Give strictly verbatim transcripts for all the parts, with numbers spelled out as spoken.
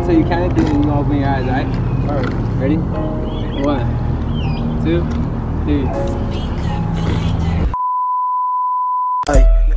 moment till you count it, then you open your eyes, alright? Alright. Ready? One, two, three.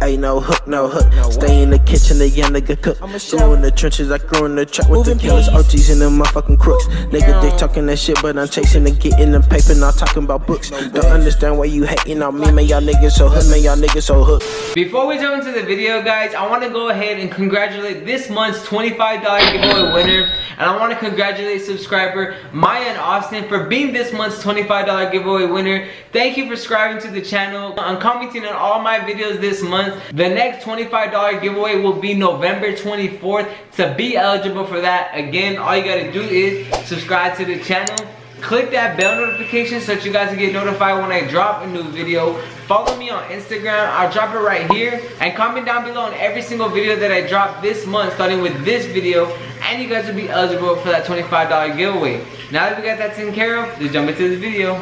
Ay, no hook, no hook. No, stay in the kitchen, the young nigga cook. Grew in the trenches, I grew in the trap with the killers, O Gs and them motherfucking crooks. Nigga, they talking that shit, but I'm chasing and getting them paper, not talking about books. Don't understand why you hating on me, man. Y'all niggas so hooked, man. Y'all niggas so hooked. Before we jump into the video, guys, I want to go ahead and congratulate this month's twenty-five dollar giveaway winner. And I want to congratulate subscriber Maya and Austin for being this month's twenty-five dollar giveaway winner. Thank you for subscribing to the channel. I'm commenting on all my videos this month. The next twenty-five dollar giveaway will be November twenty-fourth. To be eligible for that, again, all you gotta do is subscribe to the channel, click that bell notification so that you guys can get notified when I drop a new video. Follow me on Instagram, I'll drop it right here, and comment down below on every single video that I drop this month, starting with this video, and you guys will be eligible for that twenty-five dollar giveaway. Now that we got that taken care of, let's jump into the video.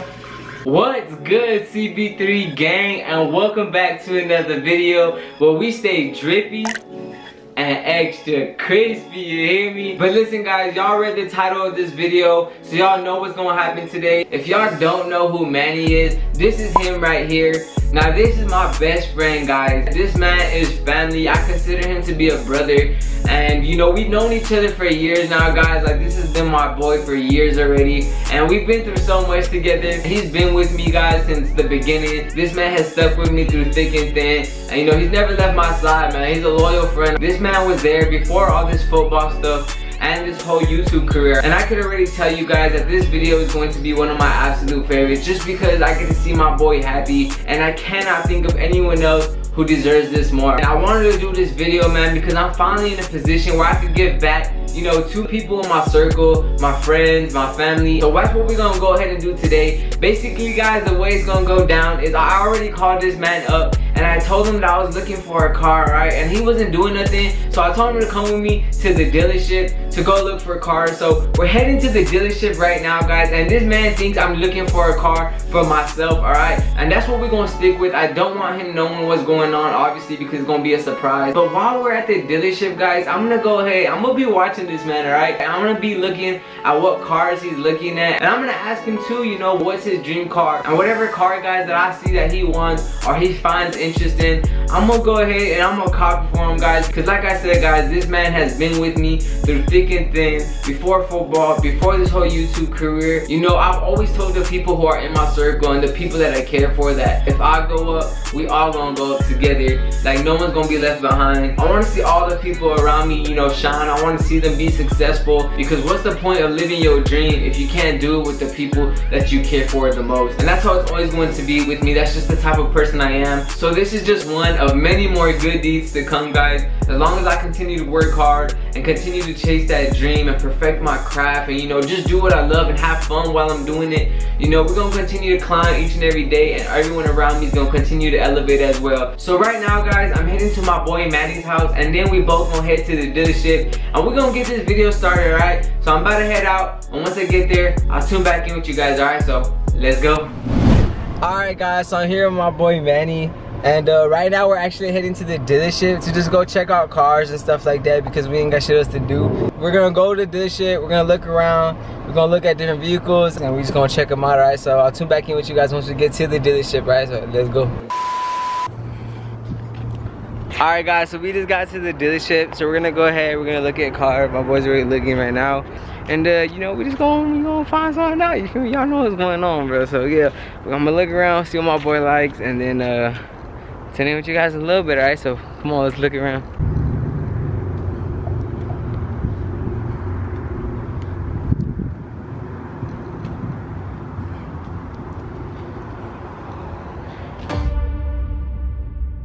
What's good, C B three gang, and welcome back to another video where we stay drippy and extra crispy, you hear me? But listen guys, y'all read the title of this video, so y'all know what's gonna happen today. If y'all don't know who Manny is, this is him right here. Now this is my best friend, guys. This man is family. I consider him to be a brother. And you know, we've known each other for years now, guys. Like, this has been my boy for years already. And we've been through so much together. He's been with me, guys, since the beginning. This man has stuck with me through thick and thin. And you know, he's never left my side, man. He's a loyal friend. This man was there before all this football stuff and this whole YouTube career. And I could already tell you guys that this video is going to be one of my absolute favorites, just because I get to see my boy happy, and I cannot think of anyone else who deserves this more. And I wanted to do this video, man, because I'm finally in a position where I could give back, you know, two people in my circle, my friends, my family. So that's what we're gonna go ahead and do today. Basically, guys, the way it's gonna go down is I already called this man up and I told him that I was looking for a car, right? And he wasn't doing nothing, so I told him to come with me to the dealership to go look for a car. So we're heading to the dealership right now, guys, and this man thinks I'm looking for a car for myself, all right? And that's what we're gonna stick with. I don't want him knowing what's going on, obviously, because it's gonna be a surprise. But while we're at the dealership, guys, I'm gonna go ahead, I'm gonna be watching this man, all right? And I'm gonna be looking at what cars he's looking at, and I'm gonna ask him too, you know, what's his dream car, and whatever car, guys, that I see that he wants or he finds interesting, I'm gonna go ahead and I'm gonna copy for him, guys, because like I said, guys, this man has been with me through thick and thin, before football, before this whole YouTube career. You know, I've always told the people who are in my circle and the people that I care for that if I go up, we all gonna go up together. Like, no one's gonna be left behind. I want to see all the people around me, you know, shine. I want to see them be successful, because what's the point of living your dream if you can't do it with the people that you care for the most? And that's how it's always going to be with me. That's just the type of person I am. So this is just one of many more good deeds to come, guys. As long as I continue to work hard and continue to chase that dream and perfect my craft, and you know, just do what I love and have fun while I'm doing it, you know, we're gonna continue to climb each and every day, and everyone around me is gonna continue to elevate as well. So right now, guys, I'm heading to my boy Manny's house, and then we both gonna head to the dealership, and we're gonna get this video started, alright? So I'm about to head out, and once I get there, I'll tune back in with you guys, alright? So let's go. Alright guys, so I'm here with my boy Manny, and uh, right now we're actually heading to the dealership to just go check out cars and stuff like that, because we ain't got shit else to do. We're gonna go to the dealership, we're gonna look around, we're gonna look at different vehicles, and we're just gonna check them out, alright? So I'll tune back in with you guys once we get to the dealership, alright? So let's go. Alright guys, so we just got to the dealership, so we're gonna go ahead, we're gonna look at cars. My boys are really looking right now, and uh, you know, we just gonna, we gonna find something out, you feel me? Y'all know what's going on, bro. So yeah, I'm gonna look around, see what my boy likes, and then uh, tell him with you guys a little bit, alright? So come on, let's look around.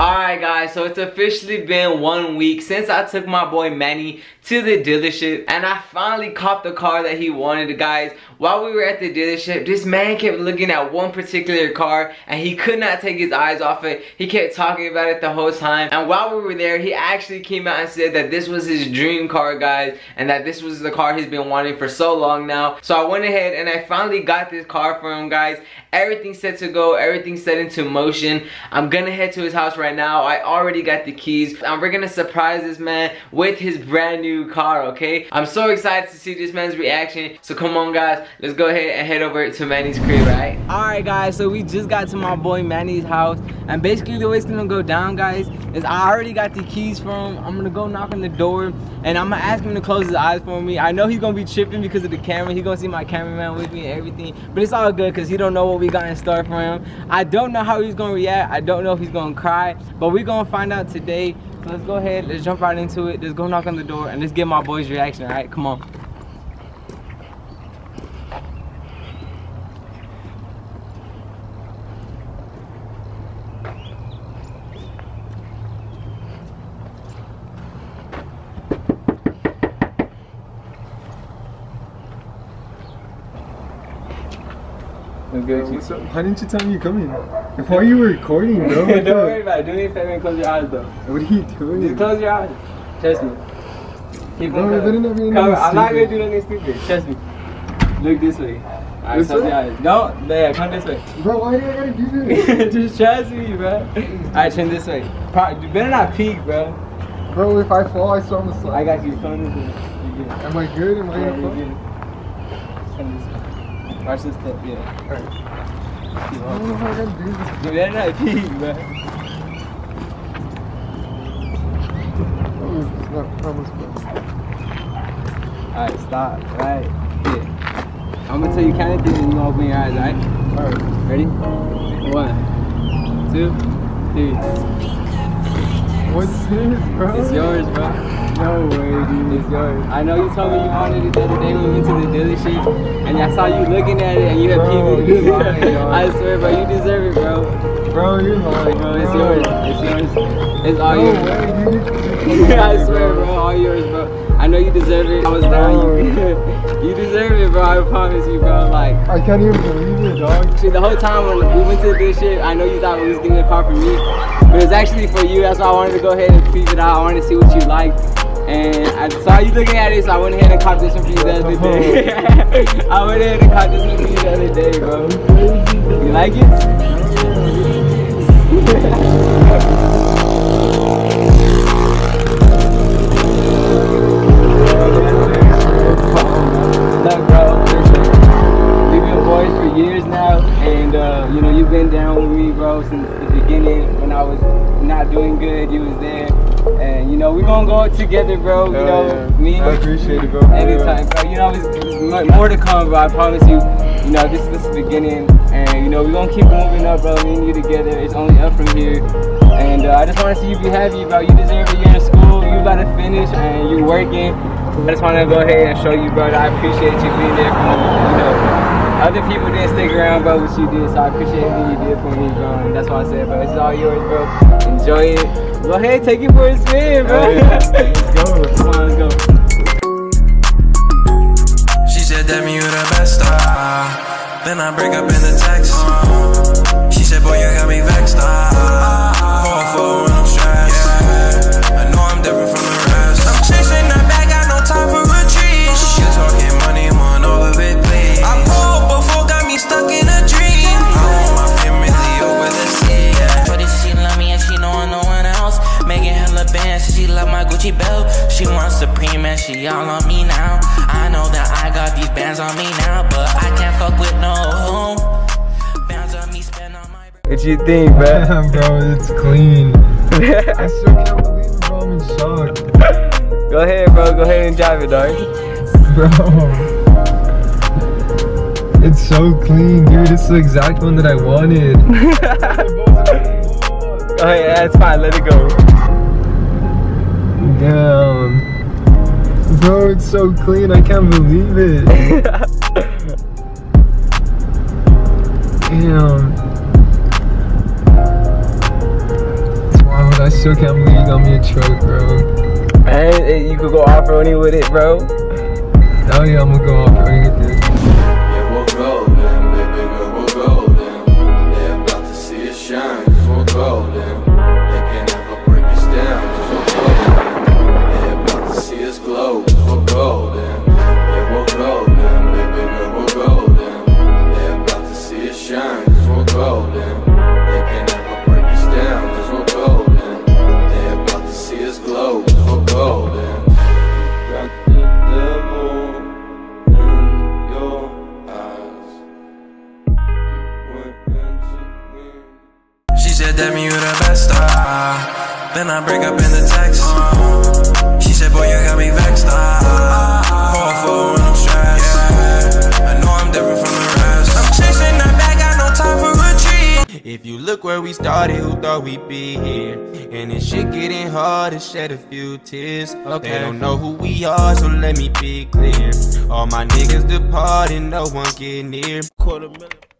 Alright guys, so it's officially been one week since I took my boy Manny to the dealership, and I finally copped the car that he wanted, guys. While we were at the dealership, this man kept looking at one particular car and he could not take his eyes off it. He kept talking about it the whole time, and while we were there, he actually came out and said that this was his dream car, guys, and that this was the car he's been wanting for so long now. So I went ahead and I finally got this car for him, guys. Everything's set to go, everything's set into motion. I'm gonna head to his house right now. I already got the keys, and we're gonna surprise this man with his brand new new car, okay? I'm so excited to see this man's reaction. So come on guys, let's go ahead and head over to Manny's crib, right? Alright guys, so we just got to my boy Manny's house, and basically the way it's gonna go down guys is I already got the keys for him. I'm gonna go knock on the door and I'm gonna ask him to close his eyes for me. I know he's gonna be tripping because of the camera. He's gonna see my cameraman with me and everything, but it's all good because he don't know what we got in store for him. I don't know how he's gonna react. I don't know if he's gonna cry, but we're gonna find out today. So let's go ahead, let's jump right into it. Let's go knock on the door and let's get my boy's reaction, all right? Come on. Good. What's up? Why didn't you tell me you're coming? Before you were recording, bro. Don't worry about it. Do me a favor and close your eyes, though. What are you doing? Just close your eyes. Trust me. Keep no, it better not be anything stupid. I'm not gonna do nothing stupid. Trust me. Look this way. Alright, close your eyes. Don't. There, come this way. Bro, why do I gotta do this? Just trust me, bro. Alright, turn this way. Probably, you better not peek, bro. Bro, if I fall, I still almost slide. I got you. Turn this way. You're good. Am I good? Am I yeah, good? Turn this way. Watch this step, yeah. Alright. I don't know how I gotta do this. Dude, that's not peeing, man. Alright, stop. Alright. Yeah. I'm gonna tell you kind of things and you open your eyes, alright? Alright. Ready? One, two, three. What's this, bro? It's yours, bro. No way, dude. It's yours. I know you told me you wanted it the other day when we went to the dealership, and I saw you looking at it and you had people. I swear, bro, you deserve it, bro. Bro, you're lying, bro. It's yours. It's yours. It's all no yours. Way, dude. I swear, bro, all yours, bro. I know you deserve it. I was dying. You deserve it, bro. I promise you, bro. Like I can't even believe it, dog. Shit, the whole time when we went to the dealership, I know you thought we was getting a car for me, but it was actually for you. That's why I wanted to go ahead and peep it out. I wanted to see what you liked. And I saw you looking at it, so I went ahead and caught this one for you the other day. I went ahead and caught this one for you the other day, bro. You like it? Look, bro, listen. We've been boys for years now, and uh, you know, you've been down with me, bro, since the beginning. When I was not doing good, you was there. And you know, we're gonna go together, bro. You oh, know, yeah. me. I appreciate it, bro. Anytime, bro. You know, there's more to come, bro. I promise you. You know, this, this is the beginning. And you know, we're gonna keep moving up, bro. Me and you together. It's only up from here. And uh, I just wanna see you be happy, bro. You deserve it. You're in school. You about to finish and you're working. I just wanna go ahead and show you, bro, that I appreciate you being there for me. You know, other people didn't stick around, bro, what you did. So I appreciate what you did for me, bro. And that's why I said, bro, it's all yours, bro. Enjoy it. Go ahead, take it for a spin, bro. Let's go. Come on, let's go. She said that me, you the best. Uh, then I break up in the text. Uh, she said, boy, you got me vexed. Uh, four four when I'm stressed. Yeah. I know I'm different from the rest. I'm chasing the bag, got no time for a treat. You talking money, want all of it, please. I'm cold before, got me stuck in a dream. I want my family over the sea. Yeah. But she love me and she know I know. Making hella bands, she love my Gucci belt. She wants Supreme and she all on me now. I know that I got these bands on me now, but I can't fuck with no bands on me, spend on my. What you think, bro? Damn, bro, it's clean. I still can't believe it, bro. I'm in shock. Go ahead, bro. Go ahead and drive it, dog. Bro, it's so clean, dude. It's the exact one that I wanted. Oh yeah, it's fine. Let it go. Damn. Bro, it's so clean, I can't believe it. Damn. It's wild, I still can't believe you got me a truck, bro. And you could go off-roading with it, bro. Oh yeah, I'm gonna go off-roading with it. Yeah, we'll go then, baby girl, we'll go then. They're about to see us shine, cause we'll go then. up and I break up in the text. uh, She said, boy, you got me vexed. Going forward when I'm stressed. I know I'm different from the rest. I'm chasing that bag, got no time for a treat. If you look where we started, who thought we'd be here? And this shit getting hard to shed a few tears. Okay. They don't know who we are, so let me be clear. All my niggas departed, no one get near. Quarter million.